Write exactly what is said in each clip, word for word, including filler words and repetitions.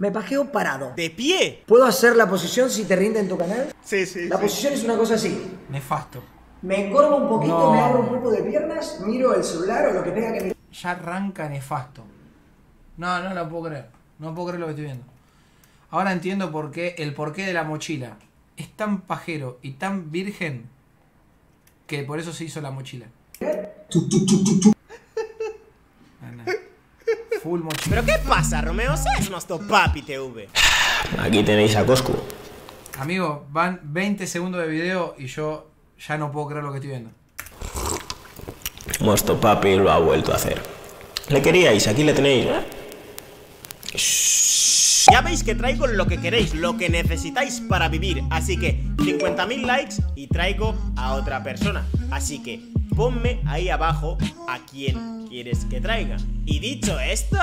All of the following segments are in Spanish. Me pajeo parado. ¿De pie? ¿Puedo hacer la posición si te rinde en tu canal? Sí, sí. La sí. posición es una cosa así. Nefasto. Me encorvo un poquito, no. me abro un poco de piernas, miro el celular o lo que tenga que mirar. Ya arranca nefasto. No, no lo puedo creer. No puedo creer lo que estoy viendo. Ahora entiendo por qué, el porqué de la mochila. Es tan pajero y tan virgen que por eso se hizo la mochila. No, no. Full mochila. ¿Pero qué pasa, Romeo? ¿Sabes Mostopapi T V? Aquí tenéis a Coscu. Amigo, van veinte segundos de video y yo ya no puedo creer lo que estoy viendo. Mostopapi lo ha vuelto a hacer. Le queríais, aquí le tenéis, ¿eh? Ya veis que traigo lo que queréis, lo que necesitáis para vivir. Así que cincuenta mil likes y traigo a otra persona. Así que ponme ahí abajo a quien quieres que traiga. Y dicho esto,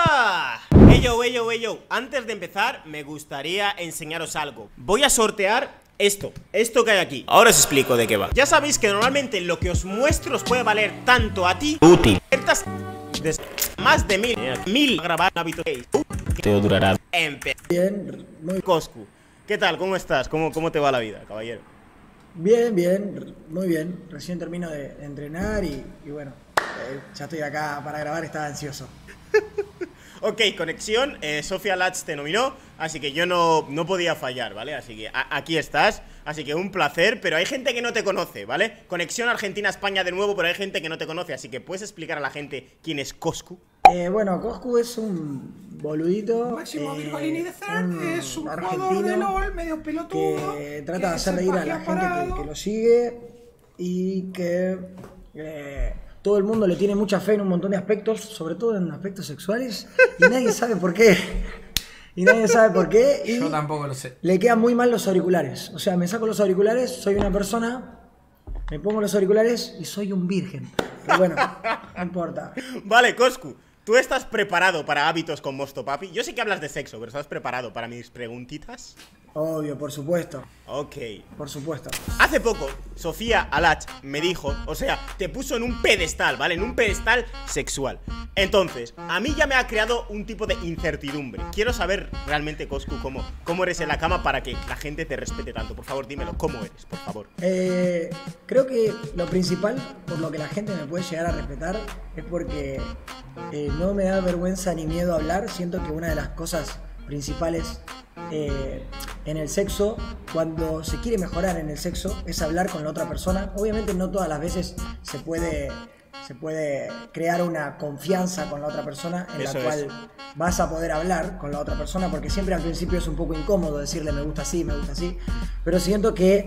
hey yo, hey yo, hey yo, antes de empezar me gustaría enseñaros algo. Voy a sortear esto, esto que hay aquí. Ahora os explico de qué va. Ya sabéis que normalmente lo que os muestro os puede valer tanto a ti útil más de mil mil grabar hábito. Te durará. Bien, muy... Coscu, ¿qué tal? ¿Cómo estás? ¿Cómo, ¿Cómo te va la vida, caballero? Bien, bien, muy bien. Recién termino de entrenar y, y bueno, eh, ya estoy acá para grabar, estaba ansioso. Ok, conexión, eh, Sofía Lachs te nominó, así que yo no, no podía fallar, ¿vale? Así que a, aquí estás, así que un placer, pero hay gente que no te conoce, ¿vale? Conexión Argentina-España de nuevo, pero hay gente que no te conoce, así que ¿puedes explicar a la gente quién es Coscu? Eh, bueno, Coscu es un boludito. Máximo Virgolini eh, de Zarte es un jugador de LOL, medio pelotudo. Que trata de hacer reír a la gente que, que lo sigue y que eh, todo el mundo le tiene mucha fe en un montón de aspectos, sobre todo en aspectos sexuales, y nadie sabe por qué. Y nadie sabe por qué. Y yo tampoco lo sé. Le quedan muy mal los auriculares. O sea, me saco los auriculares, soy una persona. Me pongo los auriculares y soy un virgen. Pero bueno, no importa. Vale, Coscu. ¿Tú estás preparado para hábitos con Mostopapi? Yo sé que hablas de sexo, pero ¿estás preparado para mis preguntitas? Obvio, por supuesto. Ok. Por supuesto. Hace poco, Sofía Lachs me dijo, o sea, te puso en un pedestal, ¿vale? En un pedestal sexual. Entonces, a mí ya me ha creado un tipo de incertidumbre. Quiero saber realmente, Coscu, cómo, cómo eres en la cama para que la gente te respete tanto. Por favor, dímelo, ¿cómo eres? Por favor. Eh, creo que lo principal por lo que la gente me puede llegar a respetar es porque... Eh, no me da vergüenza ni miedo a hablar. Siento que una de las cosas principales eh, en el sexo, cuando se quiere mejorar en el sexo, es hablar con la otra persona. Obviamente no todas las veces se puede, se puede crear una confianza con la otra persona en Eso la cual es. vas a poder hablar con la otra persona, porque siempre al principio es un poco incómodo decirle me gusta así, me gusta así, pero siento que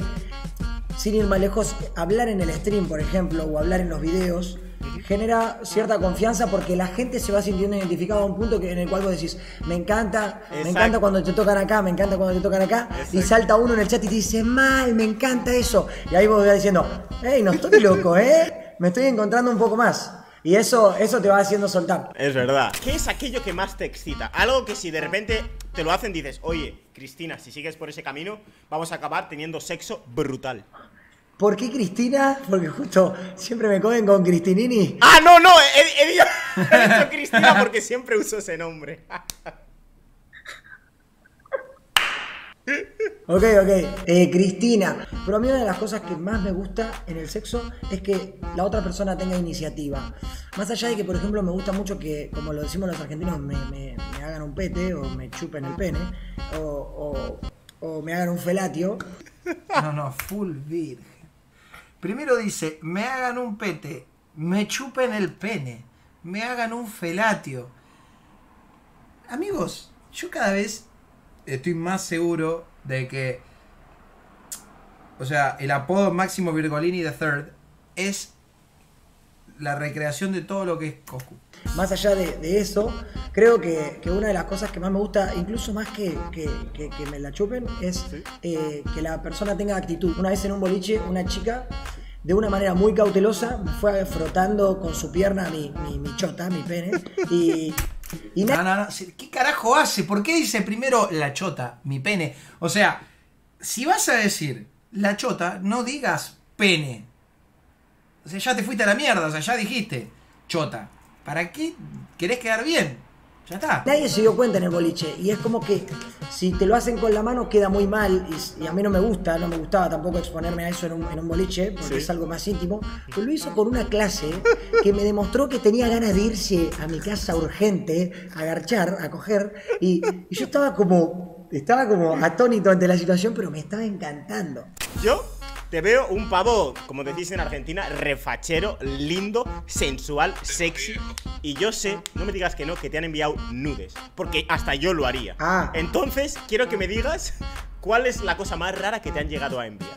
sin ir más lejos, hablar en el stream, por ejemplo, o hablar en los videos genera cierta confianza porque la gente se va sintiendo identificada a un punto que, en el cual vos decís, me encanta, Exacto. me encanta cuando te tocan acá, me encanta cuando te tocan acá, Exacto. y salta uno en el chat y te dice, mal, me encanta eso. Y ahí vos vas diciendo, hey, no estoy loco, ¿eh? Me estoy encontrando un poco más. Y eso, eso te va haciendo soltar. Es verdad. ¿Qué es aquello que más te excita? Algo que si de repente te lo hacen dices, oye, Cristina, si sigues por ese camino, vamos a acabar teniendo sexo brutal. ¿Por qué Cristina? Porque justo siempre me cogen con Cristinini. ¡Ah, no, no! He, he, he, he dicho Cristina porque siempre uso ese nombre. Ok, ok. Eh, Cristina. Pero a mí una de las cosas que más me gusta en el sexo es que la otra persona tenga iniciativa. Más allá de que, por ejemplo, me gusta mucho que, como lo decimos los argentinos, me, me, me hagan un pete o me chupen el pene o, o, o me hagan un felatio. No, no, full virgen. Primero dice, me hagan un pete, me chupen el pene, me hagan un felatio. Amigos, yo cada vez estoy más seguro de que, o sea, el apodo Máximo Virgolini the Third es la recreación de todo lo que es Coscu. Más allá de, de eso, creo que, que una de las cosas que más me gusta, incluso más que, que, que, que me la chupen, es eh, que la persona tenga actitud. Una vez en un boliche, una chica, de una manera muy cautelosa, me fue frotando con su pierna mi, mi, mi chota, mi pene, y... y no, no, no, ¿qué carajo hace? ¿Por qué dice primero la chota, mi pene? O sea, si vas a decir la chota, no digas pene. O sea, ya te fuiste a la mierda, o sea, ya dijiste chota. ¿Para qué querés quedar bien? Ya está. Nadie se dio cuenta en el boliche. Y es como que si te lo hacen con la mano queda muy mal. Y, y a mí no me gusta, no me gustaba tampoco exponerme a eso en un, en un boliche, porque sí. es algo más íntimo. Pero lo hizo con una clase que me demostró que tenía ganas de irse a mi casa urgente, a garchar, a coger. Y, y yo estaba como, estaba como atónito ante la situación, pero me estaba encantando. ¿Yo? Te veo un pavo, como decís en Argentina, refachero, lindo, sensual, sexy. Y yo sé, no me digas que no, que te han enviado nudes. Porque hasta yo lo haría. Ah. Entonces, quiero que me digas cuál es la cosa más rara que te han llegado a enviar.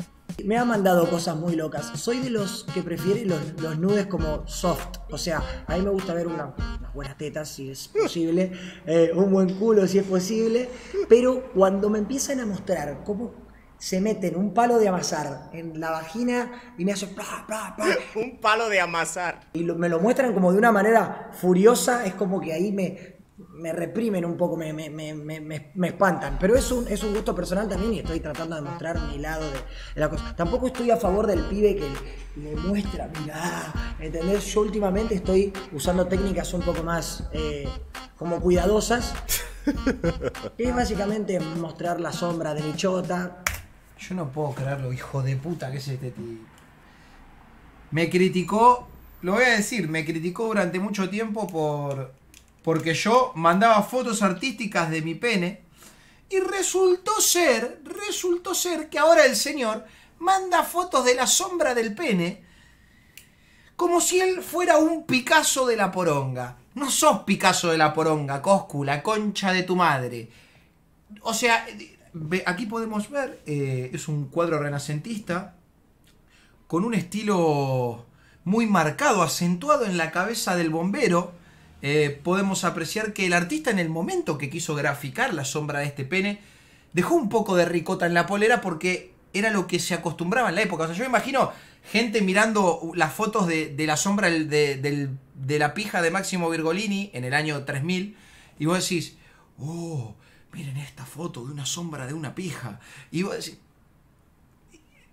Me han mandado cosas muy locas. Soy de los que prefieren los, los nudes como soft. O sea, a mí me gusta ver una, unas buenas tetas si es posible, eh, un buen culo si es posible. Pero cuando me empiezan a mostrar cómo se meten un palo de amasar en la vagina y me hacen pla, pla, pla. Un palo de amasar. Y lo, me lo muestran como de una manera furiosa, es como que ahí me, me reprimen un poco, me, me, me, me, me espantan. Pero es un, es un gusto personal también y estoy tratando de mostrar mi lado de, de la cosa. Tampoco estoy a favor del pibe que le muestra, mirá, ¿entendés? Yo últimamente estoy usando técnicas un poco más eh, como cuidadosas. Es básicamente mostrar la sombra de mi chota. Yo no puedo creerlo, hijo de puta, que es este tío. Me criticó, lo voy a decir, me criticó durante mucho tiempo por porque yo mandaba fotos artísticas de mi pene y resultó ser, resultó ser que ahora el señor manda fotos de la sombra del pene como si él fuera un Picasso de la poronga. No sos Picasso de la poronga, Coscu, la concha de tu madre. O sea... Aquí podemos ver, eh, es un cuadro renacentista con un estilo muy marcado, acentuado en la cabeza del bombero. Eh, podemos apreciar que el artista en el momento que quiso graficar la sombra de este pene dejó un poco de ricota en la polera porque era lo que se acostumbraba en la época. O sea, yo me imagino gente mirando las fotos de, de la sombra de, de, de la pija de Máximo Virgolini en el año tres mil y vos decís, oh... Miren esta foto de una sombra de una pija. Y vos decís...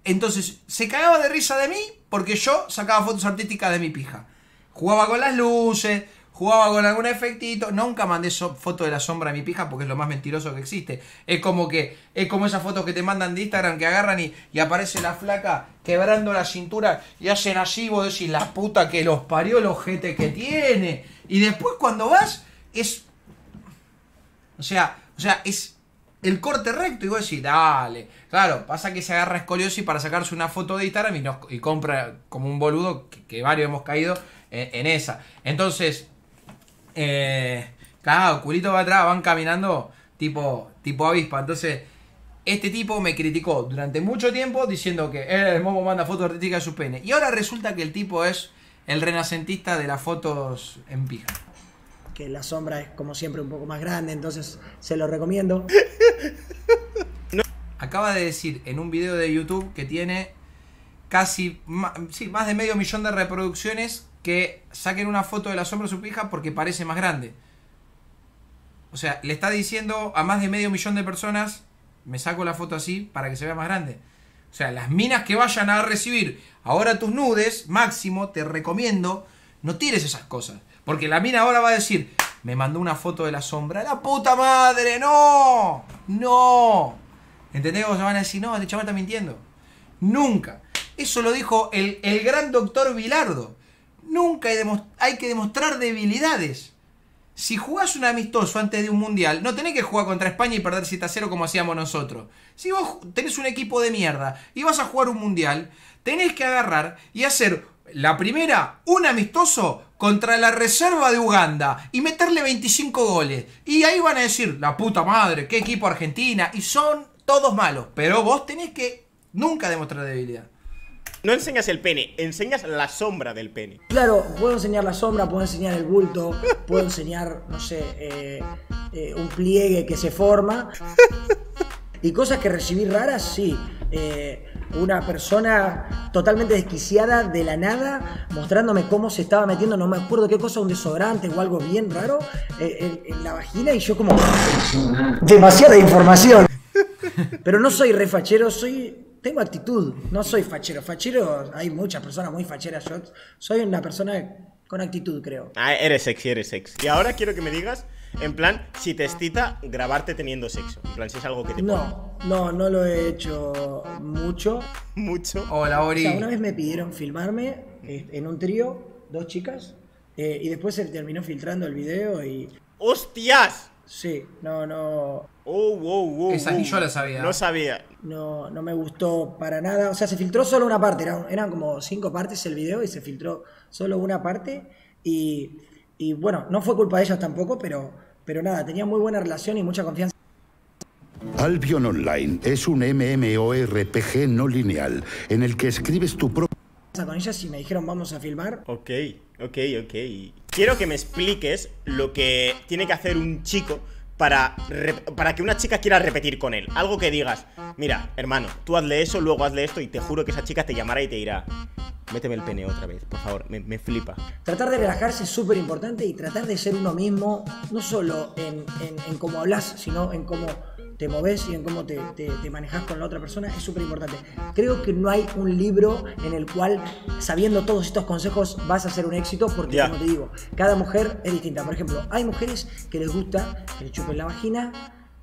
Entonces, se cagaba de risa de mí porque yo sacaba fotos artísticas de mi pija. Jugaba con las luces, jugaba con algún efectito. Nunca mandé so foto de la sombra de mi pija porque es lo más mentiroso que existe. Es como que es como esas fotos que te mandan de Instagram que agarran y, y aparece la flaca quebrando la cintura y hacen así. Vos decís, la puta que los parió, el ojete que tiene. Y después cuando vas, es... O sea... O sea, es el corte recto. Y vos decís, dale. Claro, pasa que se agarra escoliosis para sacarse una foto de Instagram y, nos, y compra como un boludo, que, que varios hemos caído en, en esa. Entonces, eh, claro, culito va atrás, van caminando tipo, tipo avispa. Entonces, este tipo me criticó durante mucho tiempo diciendo que el Momo manda fotos artísticas de sus penes. Y ahora resulta que el tipo es el renacentista de las fotos en pija. Que la sombra es como siempre un poco más grande, entonces se lo recomiendo. Acaba de decir en un video de YouTube que tiene casi sí, más de medio millón de reproducciones que saquen una foto de la sombra de su pija porque parece más grande. O sea, le está diciendo a más de medio millón de personas, me saco la foto así para que se vea más grande. O sea, las minas que vayan a recibir ahora tus nudes, Máximo, te recomiendo, no tires esas cosas. Porque la mina ahora va a decir, me mandó una foto de la sombra. ¡La puta madre! ¡No! ¡No! ¿Entendés? O sea, van a decir, no, este chaval está mintiendo. Nunca. Eso lo dijo el, el gran doctor Bilardo. Nunca hay, hay que demostrar debilidades. Si jugás un amistoso antes de un mundial, no tenés que jugar contra España y perder siete a cero como hacíamos nosotros. Si vos tenés un equipo de mierda y vas a jugar un mundial, tenés que agarrar y hacer la primera, un amistoso contra la reserva de Uganda y meterle veinticinco goles. Y ahí van a decir, la puta madre, qué equipo Argentina. Y son todos malos. Pero vos tenés que nunca demostrar debilidad. No enseñas el pene, enseñas la sombra del pene. Claro, puedo enseñar la sombra, puedo enseñar el bulto, puedo enseñar, no sé, eh, eh, un pliegue que se forma. Y cosas que recibí raras, sí. Eh, una persona totalmente desquiciada de la nada mostrándome cómo se estaba metiendo, no me acuerdo qué cosa, un desodorante o algo bien raro en, en la vagina y yo como demasiada información. Pero no soy refachero, soy tengo actitud, no soy fachero. Fachero, hay muchas personas muy facheras, yo soy una persona con actitud, creo. Ah, eres sexy, eres sexy. Y ahora quiero que me digas En plan, si te excita grabarte teniendo sexo. En plan, si es algo que te No, pone. no, no lo he hecho mucho. Mucho. Hola, Ori. O sea, una vez me pidieron filmarme en un trío, dos chicas, eh, y después se terminó filtrando el video y... ¡Hostias! Sí, no, no... Oh, wow, wow, esa ni yo la sabía. No sabía. No, no me gustó para nada. O sea, se filtró solo una parte. Eran, eran como cinco partes el video y se filtró solo una parte. Y, y bueno, no fue culpa de ellos tampoco, pero, pero nada, tenía muy buena relación y mucha confianza. Albion Online es un M M O R P G no lineal en el que escribes tu propio... con ellas y me dijeron vamos a filmar. Ok, ok, ok. Quiero que me expliques lo que tiene que hacer un chico para, para que una chica quiera repetir con él. Algo que digas, mira, hermano, tú hazle eso, luego hazle esto, y te juro que esa chica te llamará y te dirá, méteme el pene otra vez, por favor, me, me flipa. Tratar de relajarse es súper importante y tratar de ser uno mismo, no solo en, en, en cómo hablas, sino en cómo te moves y en cómo te, te, te manejas con la otra persona, es súper importante. Creo que no hay un libro en el cual, sabiendo todos estos consejos, vas a ser un éxito, porque, yeah. como te digo, cada mujer es distinta. Por ejemplo, hay mujeres que les gusta que les chupen la vagina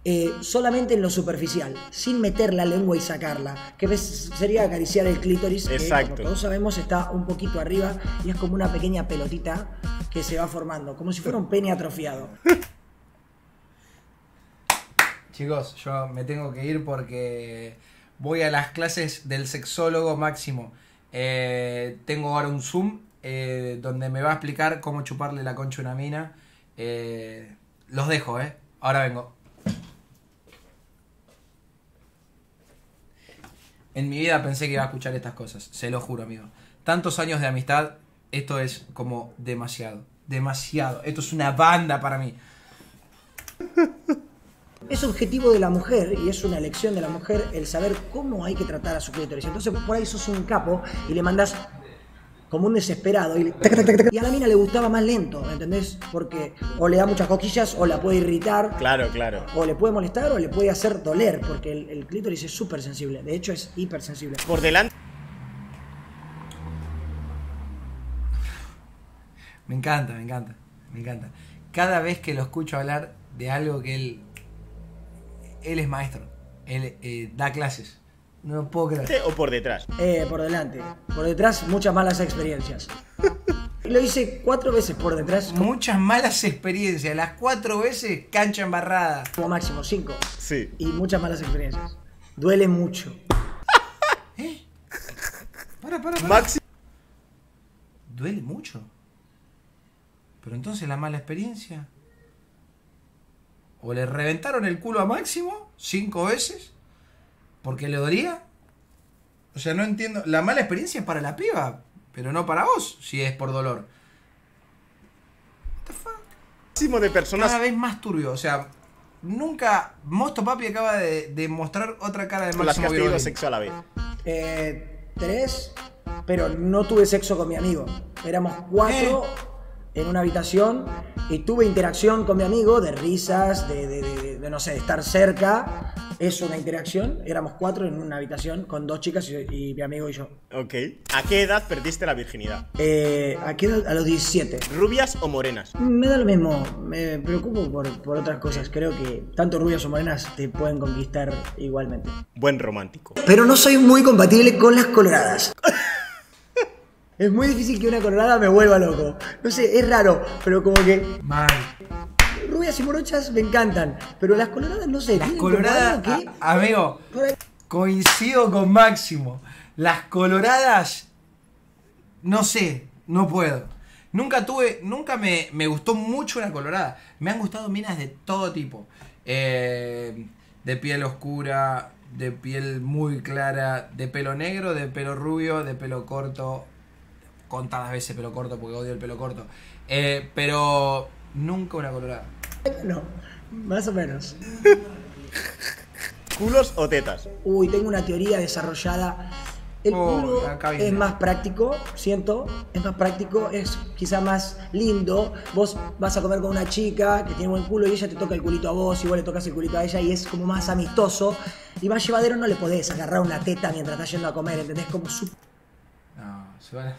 eh, solamente en lo superficial, sin meter la lengua y sacarla, que ves, sería acariciar el clítoris. Exacto. Que, como todos sabemos, está un poquito arriba y es como una pequeña pelotita que se va formando, como si fuera un pene atrofiado. Chicos, yo me tengo que ir porque voy a las clases del sexólogo Máximo. Eh, tengo ahora un Zoom eh, donde me va a explicar cómo chuparle la concha a una mina. Eh, los dejo, ¿eh? Ahora vengo. En mi vida pensé que iba a escuchar estas cosas, se lo juro, amigo. Tantos años de amistad, esto es como demasiado, demasiado. Esto es una banda para mí. Es objetivo de la mujer y es una elección de la mujer el saber cómo hay que tratar a su clítoris. Entonces por ahí sos un capo y le mandás como un desesperado y, le... y a la mina le gustaba más lento, ¿entendés? Porque o le da muchas coquillas o la puede irritar. Claro, claro. O le puede molestar o le puede hacer doler, porque el, el clítoris es súper sensible. De hecho es hipersensible. Por delante. Me encanta, me encanta, me encanta. Cada vez que lo escucho hablar de algo que él... Él es maestro, él eh, da clases, no puedo creer. ¿O por detrás? Eh, por delante, por detrás muchas malas experiencias. Lo hice cuatro veces por detrás. Muchas malas experiencias, las cuatro veces cancha embarrada. Como máximo, cinco. Sí. Y muchas malas experiencias. Duele mucho. ¿Eh? Para, para, para. Maxi. Duele mucho. Pero entonces la mala experiencia... O le reventaron el culo a Máximo cinco veces porque le dolía. O sea, no entiendo. La mala experiencia es para la piba, pero no para vos, si es por dolor. What the fuck? Máximo de personas. Cada vez más turbio. O sea, nunca. Mostopapi acaba de, de mostrar otra cara de Máximo. Las que has tenido sexo a la vez. Eh, tres, pero no tuve sexo con mi amigo. Éramos cuatro. Eh. En una habitación y tuve interacción con mi amigo de risas, de, de, de, de no sé, de estar cerca. Es una interacción, éramos cuatro en una habitación con dos chicas y, y mi amigo y yo. Ok. ¿A qué edad perdiste la virginidad? Eh, ¿a qué edad? A los diecisiete. ¿Rubias o morenas? Me da lo mismo, me preocupo por, por otras cosas. Creo que tanto rubias o morenas te pueden conquistar igualmente. Buen romántico. Pero no soy muy compatible con las coloradas. Es muy difícil que una colorada me vuelva loco. No sé, es raro, pero como que... Mal. Rubias y morochas me encantan, pero las coloradas no sé. Las coloradas, que... amigo, coincido con Máximo. Las coloradas, no sé, no puedo. Nunca tuve, nunca me, me gustó mucho una colorada. Me han gustado minas de todo tipo. Eh, de piel oscura, de piel muy clara, de pelo negro, de pelo rubio, de pelo corto... Contadas veces pelo corto, porque odio el pelo corto. Eh, pero nunca una colorada. No, más o menos. ¿Culos o tetas? Uy, tengo una teoría desarrollada. El oh, culo es más práctico, siento. Es más práctico, es quizá más lindo. Vos vas a comer con una chica que tiene buen culo y ella te toca el culito a vos, igual le tocas el culito a ella y es como más amistoso. Y más llevadero, no le podés agarrar una teta mientras estás yendo a comer, ¿entendés? Como su... No, se van a...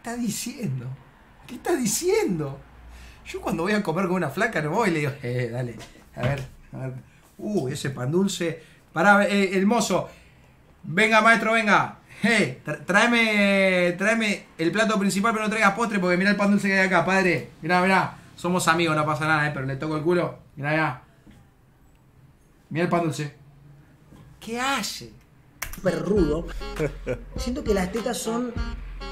¿Qué está diciendo? ¿Qué está diciendo? Yo cuando voy a comer con una flaca no voy y le digo, eh, dale, a ver, a ver. Uh, ese pan dulce. Pará, eh, el mozo. Venga, maestro, venga. Hey, tráeme, tráeme el plato principal, pero no traigas postre porque mirá el pan dulce que hay acá, padre. Mirá, mirá. Somos amigos, no pasa nada, eh, pero le toco el culo. Mirá, mirá. Mirá el pan dulce. ¿Qué hace? Súper rudo. Siento que las tetas son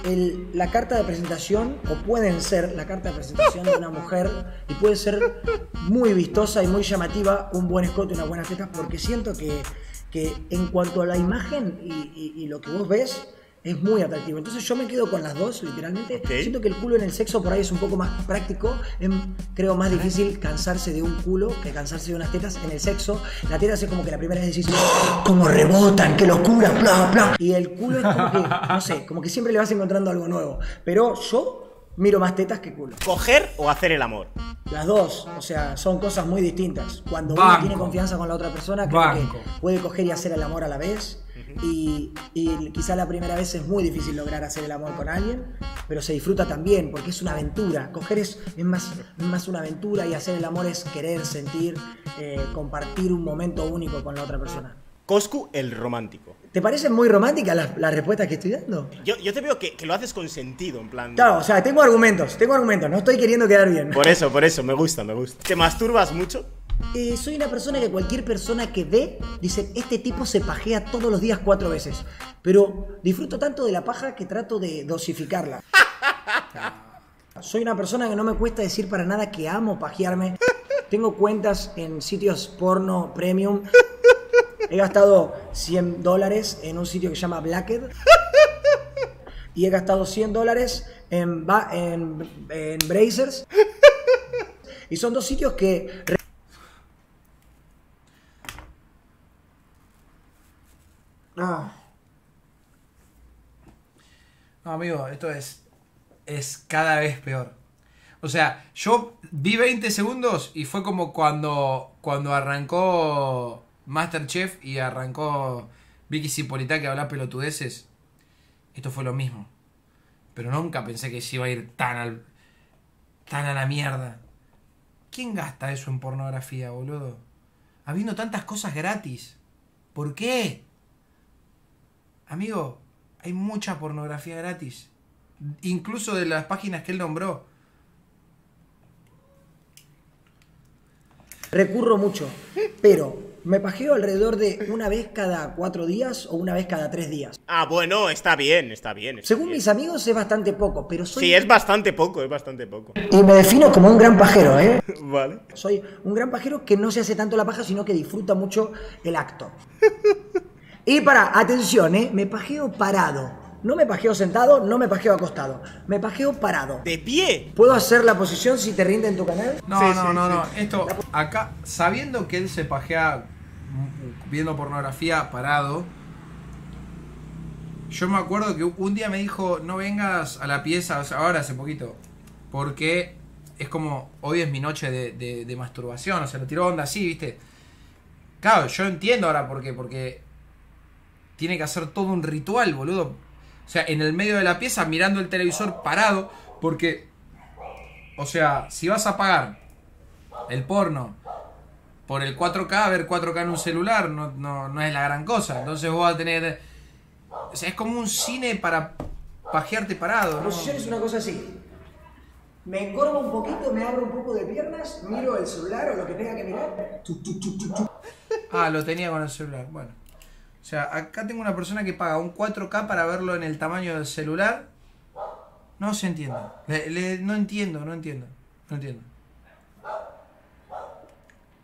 el, la carta de presentación, o pueden ser la carta de presentación de una mujer, y puede ser muy vistosa y muy llamativa un buen escote y unas buenas tetas, porque siento que, que en cuanto a la imagen y, y, y lo que vos ves, es muy atractivo. Entonces yo me quedo con las dos, literalmente. Okay. Siento que el culo en el sexo por ahí es un poco más práctico. Creo más difícil cansarse de un culo que cansarse de unas tetas en el sexo. Las tetas es como que la primera vez decís, ¡oh, cómo rebotan! ¡Qué locura! ¡Bla, bla! Y el culo es como que, no sé, como que siempre le vas encontrando algo nuevo. Pero yo miro más tetas que culo. ¿Coger o hacer el amor? Las dos. O sea, son cosas muy distintas. Cuando Banco. uno tiene confianza con la otra persona, creo Banco. que puede coger y hacer el amor a la vez. Y, y quizá la primera vez es muy difícil lograr hacer el amor con alguien, pero se disfruta también porque es una aventura. Coger es, es, más, es más una aventura, y hacer el amor es querer, sentir, eh, compartir un momento único con la otra persona. Coscu, el romántico. ¿Te parecen muy románticas las, las respuestas que estoy dando? Yo, yo te veo que, que lo haces con sentido, en plan... Claro, o sea, tengo argumentos, tengo argumentos, no estoy queriendo quedar bien. Por eso, por eso, me gusta, me gusta. ¿Te masturbas mucho? Eh, soy una persona que cualquier persona que ve dice, este tipo se pajea todos los días cuatro veces. Pero disfruto tanto de la paja que trato de dosificarla. Soy una persona que no me cuesta decir para nada que amo pajearme. Tengo cuentas en sitios porno premium. He gastado cien dólares en un sitio que se llama Blacked. Y he gastado cien dólares en, en, en Brazzers. Y son dos sitios que... No. No, amigo, esto es, es cada vez peor. O sea, yo vi veinte segundos y fue como cuando, cuando arrancó MasterChef y arrancó Vicky Zipolita, que habla pelotudeces. Esto fue lo mismo. Pero nunca pensé que se iba a ir tan, al, tan a la mierda. ¿Quién gasta eso en pornografía, boludo? Habiendo tantas cosas gratis. ¿Por qué? Amigo, hay mucha pornografía gratis. Incluso de las páginas que él nombró. Recurro mucho, pero me pajeo alrededor de una vez cada cuatro días o una vez cada tres días. Ah, bueno, está bien, está bien. Está Según bien. mis amigos es bastante poco, pero soy... Sí, es bastante poco, es bastante poco. Y me defino como un gran pajero, ¿eh? Vale. Soy un gran pajero que no se hace tanto la paja, sino que disfruta mucho el acto. Y para, atención, ¿eh? Me pajeo parado. No me pajeo sentado, no me pajeo acostado. Me pajeo parado. ¿De pie? ¿Puedo hacer la posición si te rinde en tu canal? No, sí, no, sí, no, sí. no. Esto, acá, sabiendo que él se pajea viendo pornografía parado, yo me acuerdo que un día me dijo, no vengas a la pieza, o sea, ahora hace poquito, porque es como, hoy es mi noche de, de, de masturbación, o sea, lo tiró onda así, ¿viste? Claro, yo entiendo ahora por qué, porque... tiene que hacer todo un ritual, boludo. O sea, en el medio de la pieza, mirando el televisor parado. Porque, o sea, si vas a pagar el porno por el cuatro K, ver cuatro K en un celular no, no, no es la gran cosa. Entonces vos vas a tener... O sea, es como un cine para pajearte parado, ¿no? La posición es una cosa así. Me encorvo un poquito, me abro un poco de piernas, miro el celular o lo que tenga que mirar. Ah, lo tenía con el celular, bueno. O sea, acá tengo una persona que paga un cuatro K para verlo en el tamaño del celular. No se entiende. Le, le, no entiendo, no entiendo. No entiendo.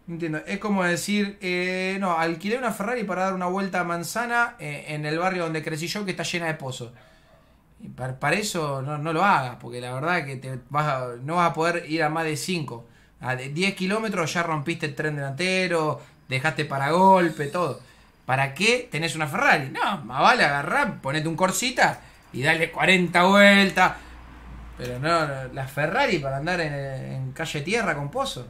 No entiendo. Es como decir, eh, no, alquilé una Ferrari para dar una vuelta a Manzana eh, en el barrio donde crecí yo, que está llena de pozos. Y para, para eso no, no lo hagas, porque la verdad que te vas a, no vas a poder ir a más de cinco. A diez kilómetros ya rompiste el tren delantero, dejaste paragolpe, todo. ¿Para qué tenés una Ferrari? No, más vale agarrar, ponete un Corsita y dale cuarenta vueltas. Pero no, no la Ferrari para andar en, en calle tierra con pozo.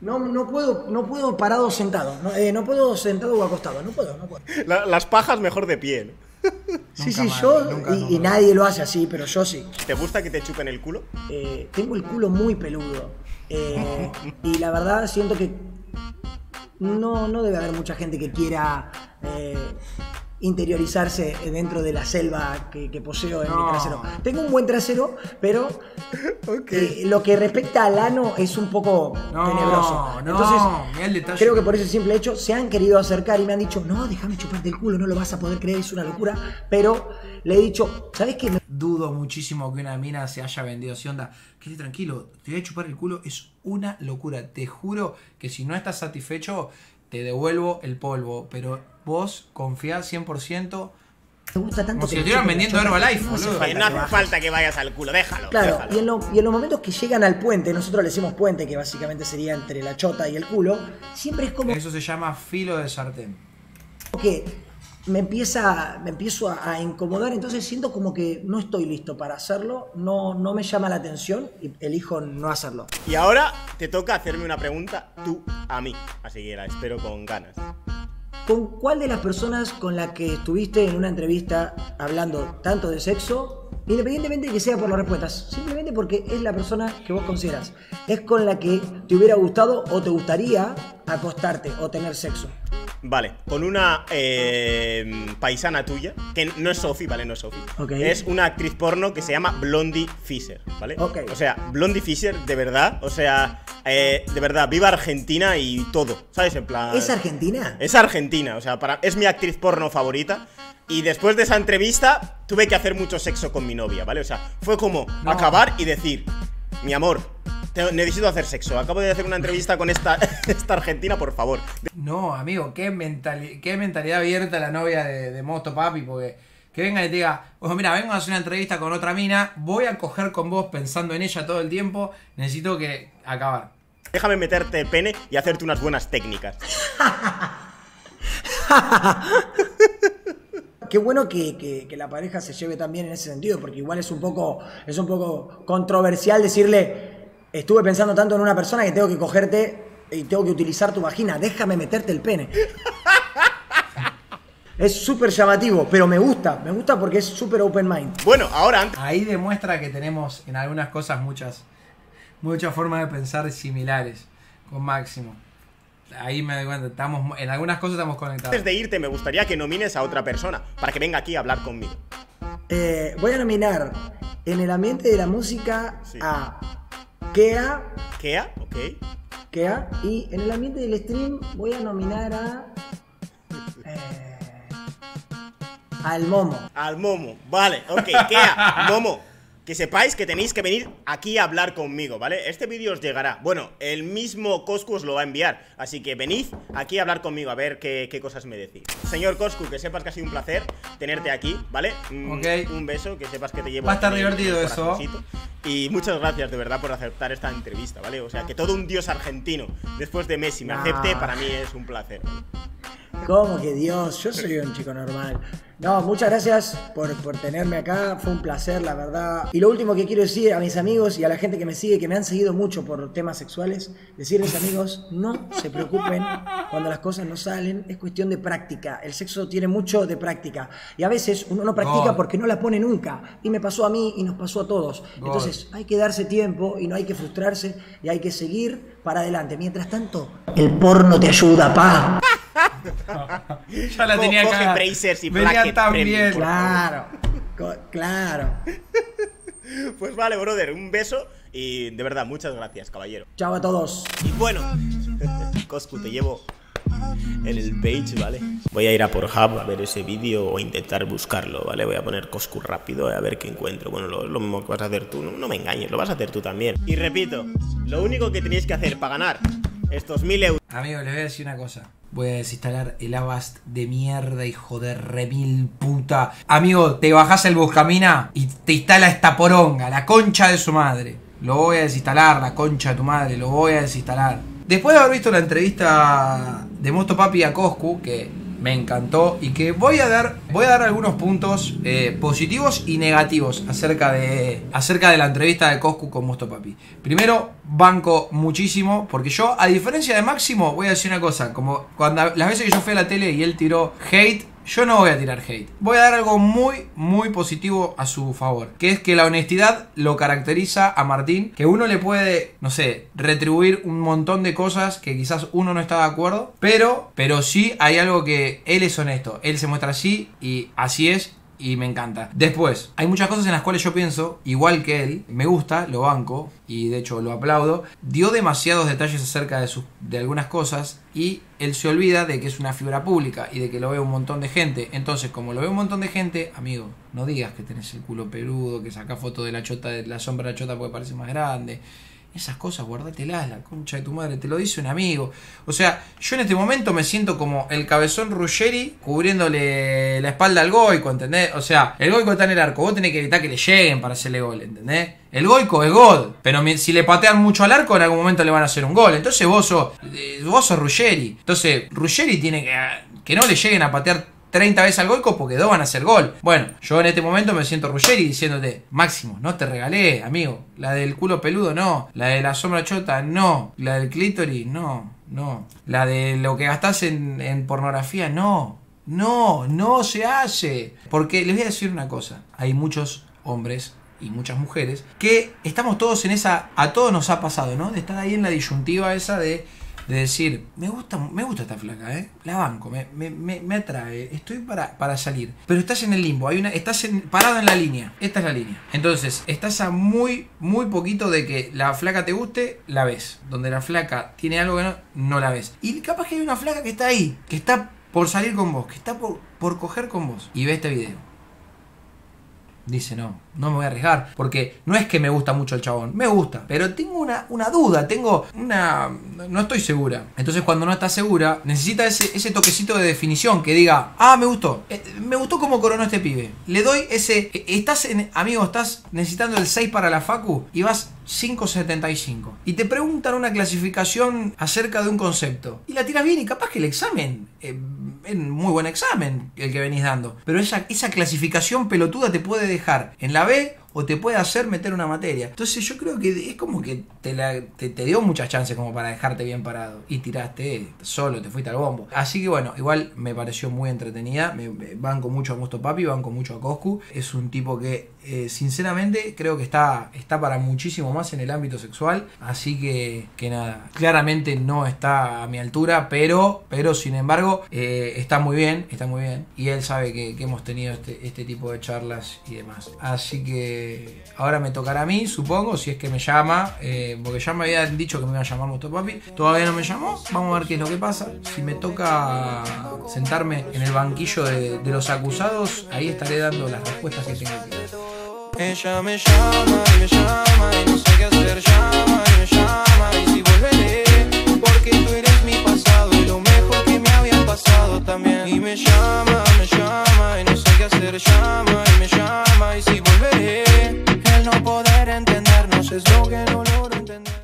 No, no puedo, no puedo parado sentado. No, eh, no puedo sentado o acostado, no puedo, no puedo. La, las pajas mejor de pie, ¿no? Sí, sí, más, yo nunca, y, nunca. y nadie lo hace así, pero yo sí. ¿Te gusta que te chupen el culo? Eh, tengo el culo muy peludo. Eh, y la verdad siento que no, no debe haber mucha gente que quiera eh, interiorizarse dentro de la selva que, que poseo en no. mi trasero. Tengo un buen trasero, pero okay. eh, lo que respecta al ano es un poco no, tenebroso. Entonces, no, creo que por ese simple hecho se han querido acercar y me han dicho, no, déjame chuparte el culo, no lo vas a poder creer, es una locura. Pero le he dicho, ¿sabes qué? Dudo muchísimo que una mina se haya vendido así, onda, quédate tranquilo, te voy a chupar el culo, es una locura. Te juro que si no estás satisfecho, te devuelvo el polvo, pero... Vos confiás cien por ciento. Te gusta tanto. Como si estuvieran vendiendo Herbalife, boludo. No hace falta que vayas al culo, déjalo. Claro, déjalo. Y, en lo, y en los momentos que llegan al puente, nosotros le decimos puente, que básicamente sería entre la chota y el culo, siempre es como... Eso se llama filo de sartén. Que me, empieza, me empiezo a, a incomodar, entonces siento como que no estoy listo para hacerlo, no, no me llama la atención y elijo no hacerlo. Y ahora te toca hacerme una pregunta tú a mí, así que la espero con ganas. ¿Con cuál de las personas con las que estuviste en una entrevista hablando tanto de sexo, independientemente de que sea por las respuestas, simplemente porque es la persona que vos consideras, es con la que te hubiera gustado o te gustaría acostarte o tener sexo? Vale, con una eh, paisana tuya, que no es Sophie, ¿vale? No es Sophie. Okay. Es una actriz porno que se llama Blondie Fisher, ¿vale? Okay. O sea, Blondie Fisher, de verdad, o sea, eh, de verdad, viva Argentina y todo, ¿sabes? En plan... ¿Es argentina? Es argentina, o sea, para, es mi actriz porno favorita. Y después de esa entrevista, tuve que hacer mucho sexo con mi novia, ¿vale? O sea, fue como no. acabar y decir, mi amor, te, necesito hacer sexo. Acabo de hacer una entrevista con esta, esta argentina, por favor. No, amigo, qué, mentali qué mentalidad abierta la novia de, de Mostopapi. Porque que venga y te diga, ojo, mira, vengo a hacer una entrevista con otra mina, voy a coger con vos pensando en ella todo el tiempo, necesito que acabar. Déjame meterte el pene y hacerte unas buenas técnicas. Qué bueno que, que, que la pareja se lleve también en ese sentido, porque igual es un poco, es un poco controversial decirle, estuve pensando tanto en una persona que tengo que cogerte y tengo que utilizar tu vagina, déjame meterte el pene. Es súper llamativo, pero me gusta, me gusta porque es súper open mind. Bueno, ahora antes... Ahí demuestra que tenemos en algunas cosas muchas, muchas formas de pensar similares con Máximo. Ahí me doy cuenta, estamos, en algunas cosas estamos conectados. Antes de irte, me gustaría que nomines a otra persona para que venga aquí a hablar conmigo. Eh, voy a nominar en el ambiente de la música sí. a... Kea. Kea, ok. Kea. Y en el ambiente del stream voy a nominar a... Eh, al Momo. Al Momo, vale, ok. Kea, Momo, que sepáis que tenéis que venir aquí a hablar conmigo, ¿vale? Este vídeo os llegará. Bueno, el mismo Coscu os lo va a enviar. Así que venid aquí a hablar conmigo, a ver qué, qué cosas me decís. Señor Coscu, que sepas que ha sido un placer tenerte aquí, ¿vale? Ok. Un beso, que sepas que te llevo... Va a estar divertido eso. Y muchas gracias de verdad por aceptar esta entrevista, ¿vale? O sea, que todo un dios argentino después de Messi me no. acepte, para mí es un placer. ¿Cómo que Dios? Yo soy un chico normal. No, muchas gracias por, por tenerme acá, fue un placer, la verdad. Y lo último que quiero decir a mis amigos y a la gente que me sigue, que me han seguido mucho por temas sexuales, decirles, amigos, no se preocupen cuando las cosas no salen, es cuestión de práctica. El sexo tiene mucho de práctica. Y a veces uno no practica God. porque no la pone nunca. Y me pasó a mí y nos pasó a todos. God. Entonces hay que darse tiempo y no hay que frustrarse y hay que seguir para adelante. Mientras tanto, el porno te ayuda, pa. Ya la tenía acá. Brazzers y Blacked también. Claro, claro. Pues vale, brother, un beso y de verdad, muchas gracias, caballero. Chao a todos. Y bueno, Coscu, te llevo en el page, ¿vale? Voy a ir a por Hub a ver ese vídeo o intentar buscarlo, ¿vale? Voy a poner Coscu rápido a ver qué encuentro. Bueno, lo, lo mismo que vas a hacer tú, no, no me engañes, lo vas a hacer tú también. Y repito, lo único que tenéis que hacer para ganar estos mil euros. Amigo, les voy a decir una cosa. Voy a desinstalar el Avast de mierda, hijo de remil puta. Amigo, te bajás el buscamina y te instala esta poronga, la concha de su madre. Lo voy a desinstalar, la concha de tu madre, lo voy a desinstalar. Después de haber visto la entrevista de Mostopapi a Coscu, que me encantó y que voy a dar, voy a dar algunos puntos eh, positivos y negativos acerca de, acerca de la entrevista de Coscu con Mostopapi. Primero, banco muchísimo, porque yo, a diferencia de Máximo, voy a decir una cosa, como cuando las veces que yo fui a la tele y él tiró hate, yo no voy a tirar hate. Voy a dar algo muy, muy positivo a su favor, que es que la honestidad lo caracteriza a Martín, que uno le puede, no sé, retribuir un montón de cosas que quizás uno no está de acuerdo, pero, pero sí hay algo que él es honesto, él se muestra así y así es. Y me encanta. Después, hay muchas cosas en las cuales yo pienso igual que él. Me gusta, lo banco y de hecho lo aplaudo. Dio demasiados detalles acerca de, sus, de algunas cosas y él se olvida de que es una figura pública y de que lo ve un montón de gente. Entonces, como lo ve un montón de gente, amigo, no digas que tenés el culo peludo, que sacás foto de la chota, de la sombra de la chota porque parece más grande. Esas cosas, guardatelas, la concha de tu madre. Te lo dice un amigo. O sea, yo en este momento me siento como el cabezón Ruggeri cubriéndole la espalda al Goico, ¿entendés? O sea, el Goico está en el arco. Vos tenés que evitar que le lleguen para hacerle gol, ¿entendés? El Goico es God. Pero si le patean mucho al arco, en algún momento le van a hacer un gol. Entonces vos sos, vos sos Ruggeri. Entonces, Ruggeri tiene que... Que no le lleguen a patear treinta veces al Goico porque dos van a hacer gol. Bueno, yo en este momento me siento Ruggeri diciéndote: Máximo, no te regalé, amigo. La del culo peludo, no. La de la sombra chota, no. La del clítoris, no. No. La de lo que gastás en, en pornografía, no. No, no se hace. Porque les voy a decir una cosa. Hay muchos hombres y muchas mujeres que estamos todos en esa... A todos nos ha pasado, ¿no? De estar ahí en la disyuntiva esa de... De decir, me gusta, me gusta esta flaca, ¿eh? La banco, me, me, me, me atrae, estoy para, para salir. Pero estás en el limbo, hay una, estás en, parado en la línea. Esta es la línea. Entonces, estás a muy, muy poquito de que la flaca te guste, la ves. Donde la flaca tiene algo que no, no la ves. Y capaz que hay una flaca que está ahí, que está por salir con vos, que está por, por coger con vos. Y ve este video. Dice, no, no me voy a arriesgar, porque no es que me gusta mucho el chabón, me gusta, pero tengo una, una duda, tengo una... no estoy segura. Entonces cuando no está segura, necesita ese, ese toquecito de definición que diga, ah, me gustó, eh, me gustó cómo coronó este pibe. Le doy ese, eh, estás, en, amigo, estás necesitando el seis para la facu y vas cinco setenta y cinco. Y te preguntan una clasificación acerca de un concepto. Y la tiras bien y capaz que el examen... Eh, muy buen examen el que venís dando, pero esa, esa clasificación pelotuda te puede dejar en la B o te puede hacer meter una materia. Entonces yo creo que es como que te, la, te, te dio muchas chances como para dejarte bien parado y tiraste solo, te fuiste al bombo. Así que bueno, igual me pareció muy entretenida. Me, me banco mucho a Mostopapi, banco mucho a Coscu. Es un tipo que eh, sinceramente creo que está, está para muchísimo más en el ámbito sexual. Así que, que nada, claramente no está a mi altura, pero, pero sin embargo eh, está muy bien, está muy bien. Y él sabe que, que hemos tenido este, este tipo de charlas y demás. Así que ahora me tocará a mí, supongo, si es que me llama, eh, porque ya me habían dicho que me iba a llamar Mostopapi. Todavía no me llamó, vamos a ver qué es lo que pasa. Si me toca sentarme en el banquillo de, de los acusados, ahí estaré dando las respuestas que tengo que dar. Ella me llama, me llama y no sé qué hacer. Llama, me llama y si volveré, porque tú eres mi pasado y lo mejor que me había pasado también. Y me llama, me llama y no sé qué hacer. Llama y me llama y si volveré. No poder entendernos es lo que no